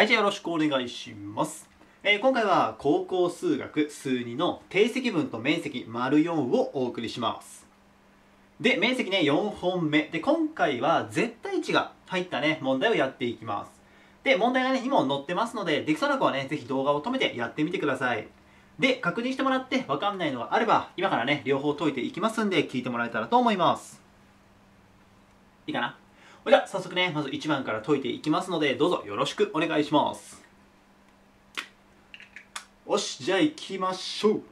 はい、じゃあよろしくお願いします。今回は高校数学数2の定積分と面積 ④ をお送りします。で、面積ね、4本目。で、今回は絶対値が入ったね、問題をやっていきます。で、問題がね、今載ってますので、できそうな子はね、ぜひ動画を止めてやってみてください。で、確認してもらって、わかんないのがあれば、今からね、両方解いていきますんで、聞いてもらえたらと思います。いいかな？じゃあ早速ね、まず1番から解いていきますので、どうぞよろしくお願いします。よし、じゃあいきましょう。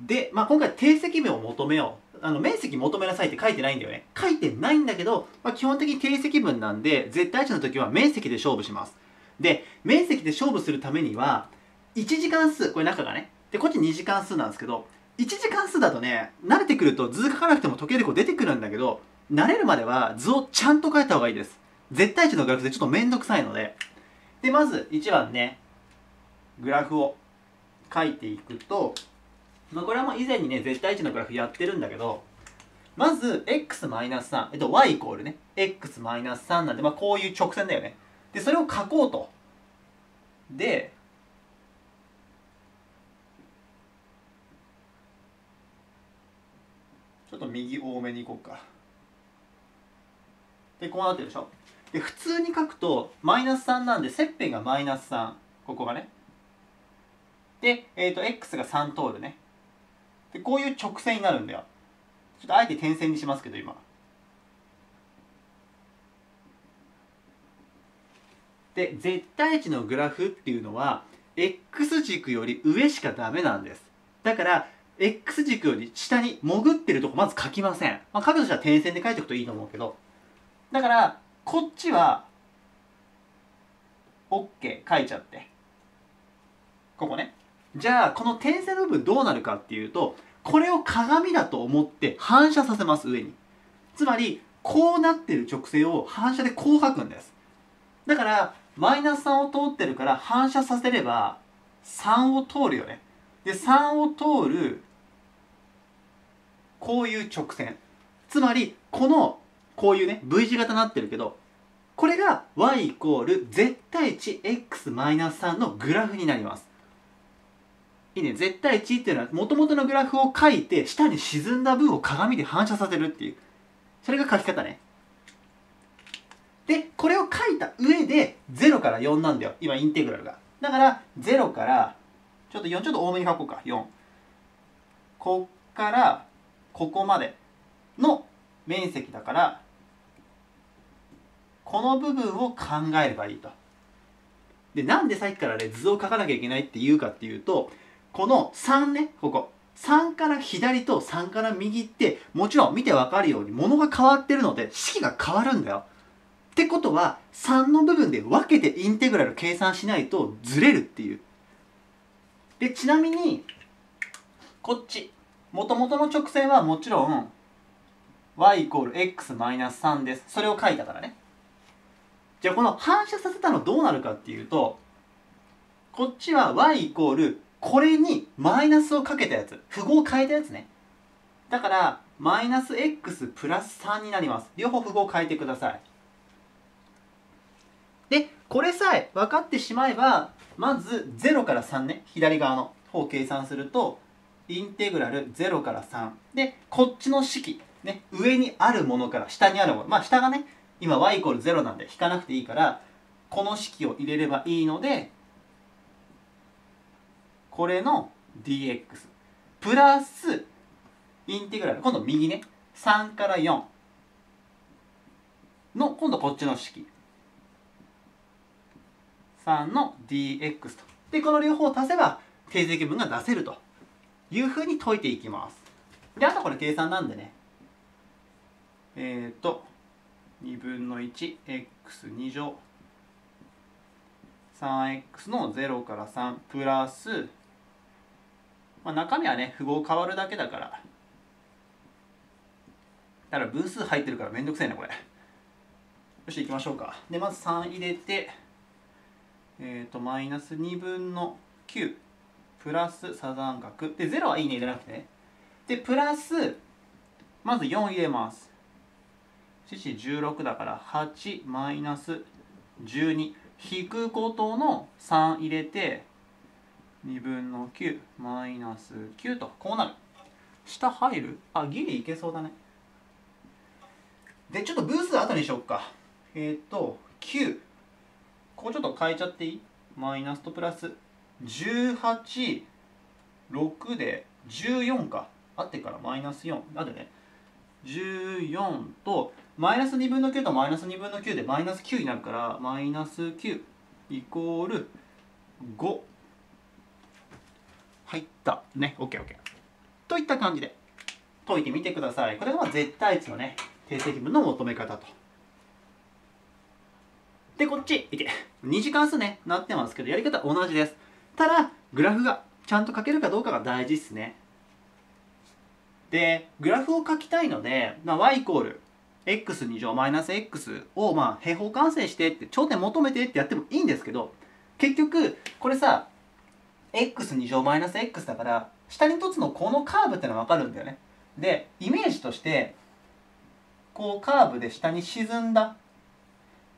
で、今回定積分を求めよう、面積求めなさいって書いてないんだよね。書いてないんだけど、基本的に定積分なんで絶対値の時は面積で勝負します。で、面積で勝負するためには1次関数、これ中がね、でこっち2次関数なんですけど、1次関数だとね、慣れてくると図書かなくても解ける子出てくるんだけど、慣れるまでは図をちゃんと書いた方がいいです。絶対値のグラフでちょっと面倒くさいので。で、まず1番ね、グラフを書いていくと、これはもう以前にね、絶対値のグラフやってるんだけど、まず x-3、y イコールね、x-3 なんで、こういう直線だよね。で、それを書こうと。で、ちょっと右多めに行こうか。で、こうなってるでしょ。で、普通に書くとマイナス3なんで、切片がマイナス3、ここがね。で、x が3通るね。で、こういう直線になるんだよ。ちょっとあえて点線にしますけど、今。で、絶対値のグラフっていうのは x 軸より上しかダメなんです。だから、x 軸より下に潜ってるとこまず書きません。書くとしたら点線で書いておくといいと思うけど。だから、こっちは、OK 書いちゃって。ここね。じゃあ、この点線の部分どうなるかっていうと、これを鏡だと思って反射させます、上に。つまり、こうなってる直線を反射でこう書くんです。だから、マイナス3を通ってるから反射させれば、3を通るよね。で、3を通る、こういう直線。つまり、この、こういうね、V 字型になってるけど、これが y イコール絶対値 x-3 のグラフになります。いいね、絶対値っていうのは元々のグラフを書いて、下に沈んだ分を鏡で反射させるっていう。それが書き方ね。で、これを書いた上で0から4なんだよ、今インテグラルが。だから0から、ちょっと4、ちょっと多めに書こうか、4。こっからここまでの面積だから、この部分を考えればいいと。で、なんでさっきからね、図を書かなきゃいけないっていうかっていうと、この3ね、ここ。3から左と3から右って、もちろん見てわかるように、物が変わってるので、式が変わるんだよ。ってことは、3の部分で分けてインテグラル計算しないとずれるっていう。で、ちなみに、こっち。元々の直線はもちろん、y イコール x-3 です。それを書いたからね。じゃあこの反射させたのどうなるかっていうと、こっちは y イコールこれにマイナスをかけたやつ、符号を変えたやつね。だからマイナス x プラス3になります。両方符号を変えてください。で、これさえ分かってしまえば、まず0から3ね、左側の方を計算すると、インテグラル0から3で、こっちの式ね、上にあるものから下にあるもの、下がね、今 y イコール0なんで引かなくていいから、この式を入れればいいので、これの dx プラスインテグラル、今度右ね、3から4の今度こっちの式3の dx と。で、この両方を足せば定積分が出せるというふうに解いていきます。で、あとこれ計算なんでね、2分の 1x2 乗 3x の0から3プラス、中身はね、符号変わるだけだから、分数入ってるからめんどくさいね、これ。よし、いきましょうか。で、まず3入れて、マイナス2分の9プラス左三角で、0はいいね、入れなくてね。で、プラスまず4入れます。7、16だから8マイナス12、引くことの3入れて2分の9マイナス9とこうなる。下入る？あ、ギリいけそうだね。でちょっと分数後にしよっか。9ここちょっと変えちゃっていい？マイナスとプラス186で14かあってからマイナス4あるね。14とマイナス2分の9とマイナス2分の9でマイナス9になるから、マイナス9イコール5入ったね。 OKOK といった感じで解いてみてください。これは絶対値のね定積分の求め方と。でこっち見て2次関数ねなってますけど、やり方同じです。ただグラフがちゃんと書けるかどうかが大事っすね。でグラフを書きたいので、y=x2乗-x を平方完成してって頂点求めてってやってもいいんですけど、結局これさ x2乗-x だから下に凸のこのカーブってのは分かるんだよね。でイメージとしてこうカーブで下に沈んだ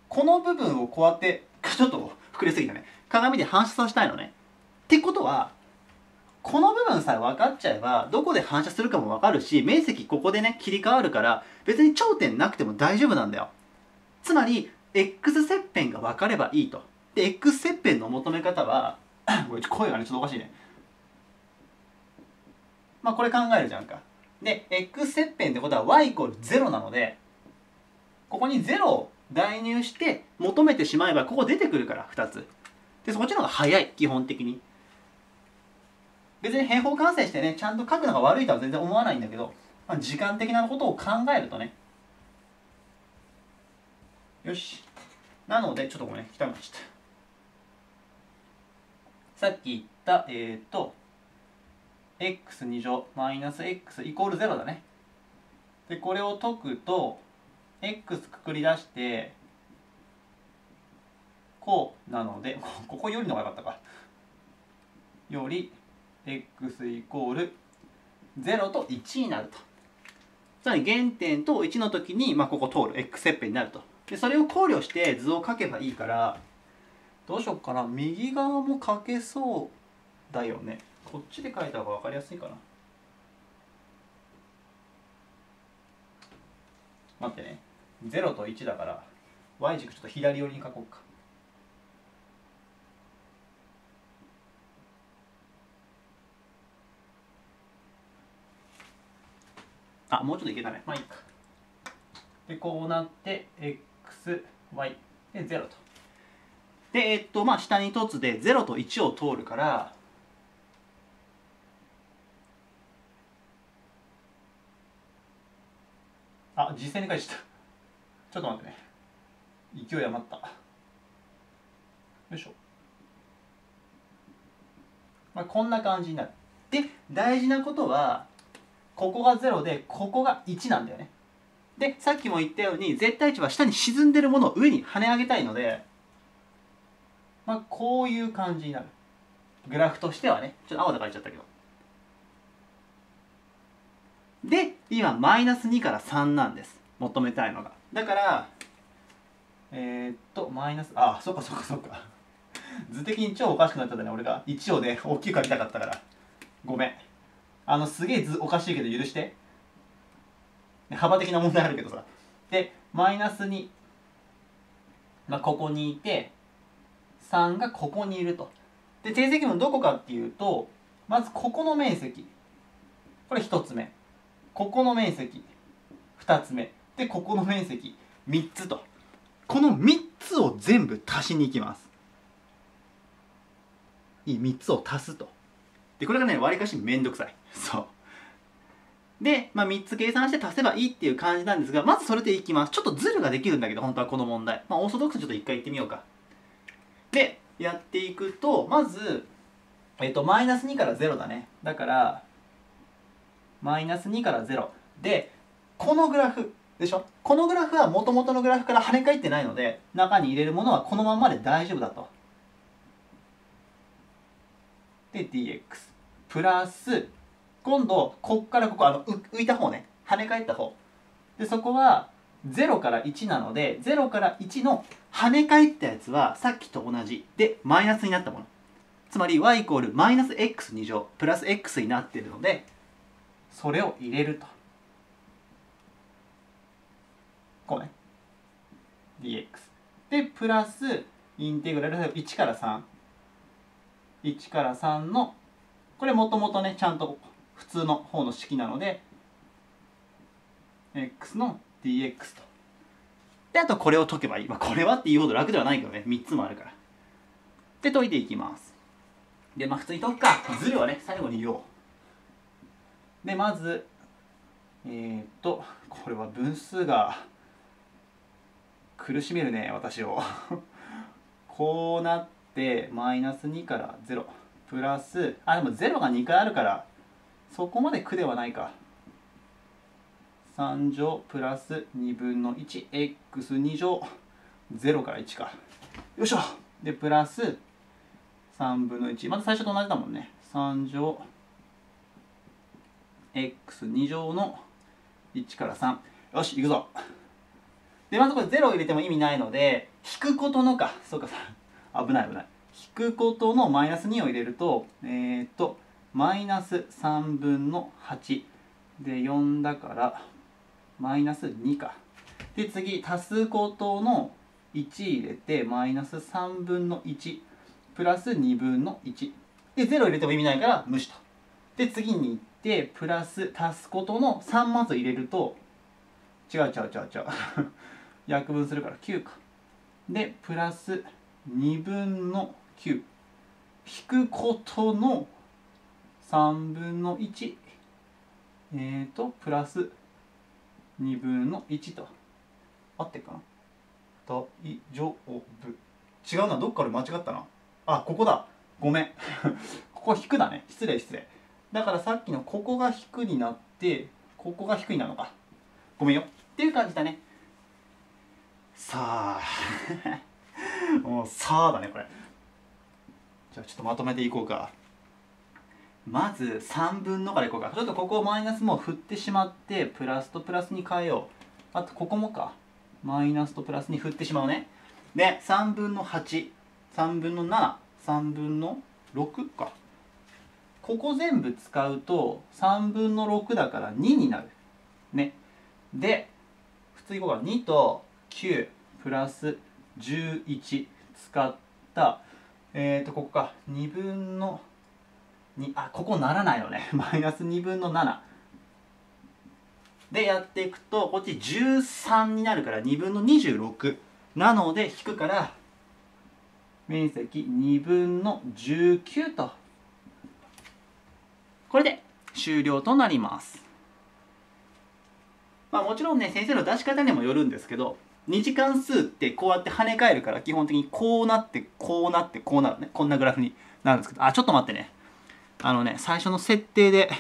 この部分をこうやってちょっと膨れすぎたね、鏡で反射させたいのね。ってことはこの部分さえ分かっちゃえばどこで反射するかも分かるし、面積ここでね切り替わるから別に頂点なくても大丈夫なんだよ。つまり x 切片が分かればいいと。で x 切片の求め方はこれ声がねちょっとおかしいね。これ考えるじゃんか。で x 切片ってことは y=0 なので、ここに0を代入して求めてしまえばここ出てくるから2つで、そっちの方が早い。基本的に別に平方完成してねちゃんと書くのが悪いとは全然思わないんだけど、時間的なことを考えるとね。よし、なのでちょっとごめんね汚いました。さっき言ったx2 乗マイナス x イコール0だね。でこれを解くと x くくり出してこうなので、ここよりの方がよかったか、よりx イコール0と1になると。つまり原点と1の時に、ここ通る x 切片になると。でそれを考慮して図を書けばいいから、どうしよっかな。右側も書けそうだよね。こっちで書いた方が分かりやすいかな。待ってね、0と1だから y 軸ちょっと左寄りに書こうか。あ、もうちょっといけたね。まあいいか。でこうなって xy で0と。で下に凸で0と1を通るから、あ、実際に書いちゃった。ちょっと待ってね、勢い余った。よいしょ。こんな感じになる。で大事なことはここが0でここが1なんだよね。でさっきも言ったように絶対値は下に沈んでるものを上に跳ね上げたいので、こういう感じになる。グラフとしてはねちょっと青で書いちゃったけど。で今マイナス2から3なんです、求めたいのが。だからマイナス、あ、そっかそっかそっか図的に超おかしくなっちゃったね。俺が1をね大きく書きたかったからごめん。すげえ図おかしいけど許して。幅的な問題あるけどさ。でマイナス2、ここにいて3がここにいると。で定積分どこかっていうと、まずここの面積、これ1つ目、ここの面積2つ目、でここの面積3つと。この3つを全部足しにいきます。3つを足すと。でこれがねわりかしめんどくさい。そうで、3つ計算して足せばいいっていう感じなんですが、まずそれでいきます。ちょっとズルができるんだけど本当はこの問題、オーソドックスにちょっと一回いってみようか。でやっていくと、まずマイナス2から0だね。だからマイナス2から0でこのグラフでしょ。このグラフはもともとのグラフから跳ね返ってないので中に入れるものはこのままで大丈夫だと。で dx プラス今度こっからここ浮いた方ね、跳ね返った方で、そこは0から1なので0から1の跳ね返ったやつはさっきと同じでマイナスになったもの、つまり y イコールマイナス x2 乗プラス x になっているので、それを入れるとこうね dx でプラスインテグラル1から31から3のこれもともとねちゃんと普通の方の式なので x の dx とで、あとこれを解けばいい、まあ、これはっていうほど楽ではないけどね、3つもあるから。で解いていきます。でまあ普通に解くか、ずるはね最後に言おう。でまずこれは分数が苦しめるね私をこうなってマイナス2から0プラス、あでも0が2回あるからそこまで苦ではないか、3乗プラス2分の 1x2 乗0から1か、よいしょ。でプラス3分の1、また最初と同じだもんね、3乗x2 乗の1から3、よしいくぞ。でまずこれ0を入れても意味ないので引くことのか、そうかさ危ない危ない、引くことのマイナス2を入れるとマイナス3分の8で4だからマイナス2か。で次足すことの1入れてマイナス3分の1プラス2分の1で0入れても意味ないから無視と。で次に行ってプラス足すことの3まず入れると違う約分するから9か。でプラス2分の9引くことの3分の1プラス2分の1と合ってるかな、大丈夫、違うな、どっかで間違ったな、あここだごめんここ引くだね、失礼だからさっきのここが引くになってここが引くになるのか、ごめんよっていう感じだね。さあもうさあだねこれ。じゃあちょっとまとめていこうか。まず3分のからいこうか。ちょっとここをマイナスも振ってしまってプラスとプラスに変えよう。あとここもか、マイナスとプラスに振ってしまうね。で3分の8、3分の7、3分の6か、ここ全部使うと3分の6だから2になるね。で普通にこうか、2と9プラス11使ったここか2分の2、あここならないよねマイナス2分の7でやっていくとこっち13になるから2分の26なので引くから面積2分の19と、これで終了となります。まあもちろんね先生の出し方にもよるんですけど、2次関数ってこうやって跳ね返るから基本的にこうなってこうなってこうなるね、こんなグラフになるんですけど、あちょっと待ってね、あのね最初の設定で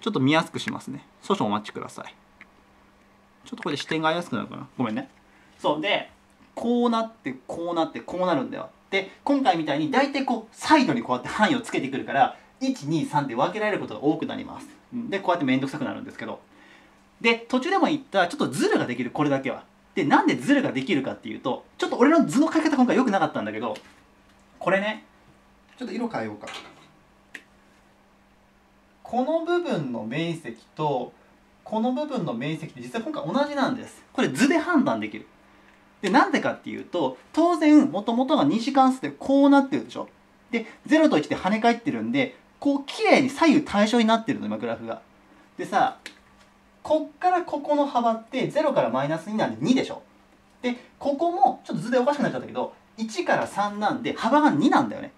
ちょっと見やすくしますね、少々お待ちください。ちょっとこれで視点が合いやすくなるかな、ごめんね。そうでこうなってこうなってこうなるんだよ。で今回みたいに大体こうサイドにこうやって範囲をつけてくるから123で分けられることが多くなります。でこうやって面倒くさくなるんですけど、で途中でも言ったちょっとズルができる、これだけは。でなんでズルができるかっていうと、ちょっと俺の図の書き方今回良くなかったんだけど、これねちょっと色変えようか。この部分の面積とこの部分の面積って実は今回同じなんです。これ図で判断できる。でなんでかっていうと、当然もともとが2次関数でこうなってるでしょ。で0と1で跳ね返ってるんでこう綺麗に左右対称になってるの今グラフが。でさこっからここの幅って0からマイナス2なんで2でしょ。でここもちょっと図でおかしくなっちゃったけど1から3なんで幅が2なんだよね。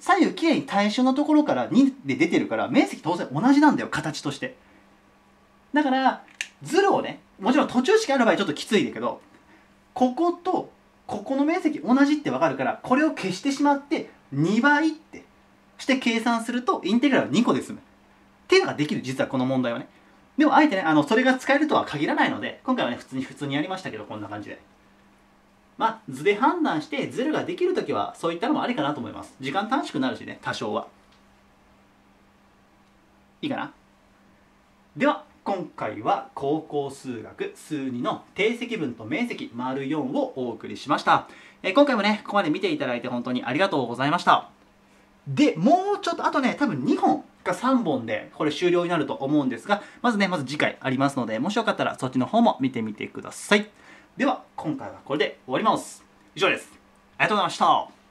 左右きれいに対称のところから2で出てるから面積当然同じなんだよ形として。だからズルをね、もちろん途中式ある場合ちょっときついんだけど、こことここの面積同じって分かるからこれを消してしまって2倍ってして計算するとインテグラルは2個で済むっていうのができる、実はこの問題はね。でもあえてねそれが使えるとは限らないので今回はね普通にやりましたけど、こんな感じでまあ図で判断してズルができるときはそういったのもありかなと思います。時間短縮になるしね多少は。いいかな。では今回は高校数学数2の定積分と面積 ④ をお送りしました。今回もね、ここまで見ていただいて本当にありがとうございました。で、もうちょっと、あとね、多分2本か3本でこれ終了になると思うんですが、まず次回ありますので、もしよかったらそっちの方も見てみてください。では、今回はこれで終わります。以上です。ありがとうございました。